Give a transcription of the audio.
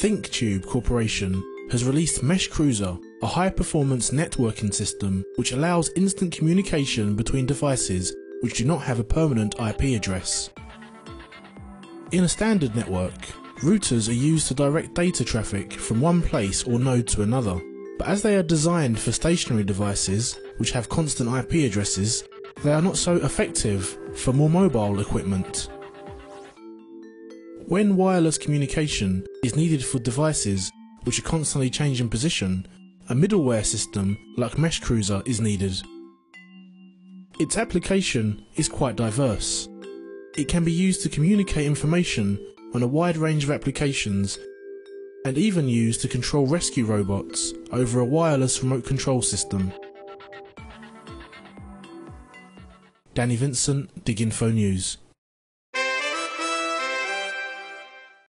ThinkTube Corporation has released Mesh Cruzer, a high-performance networking system which allows instant communication between devices which do not have a permanent IP address. In a standard network, routers are used to direct data traffic from one place or node to another, but as they are designed for stationary devices which have constant IP addresses, they are not so effective for more mobile equipment. When wireless communication is needed for devices which are constantly changing position, a middleware system like Mesh Cruzer is needed. Its application is quite diverse. It can be used to communicate information on a wide range of applications and even used to control rescue robots over a wireless remote control system. Danny Vincent, DigInfo News.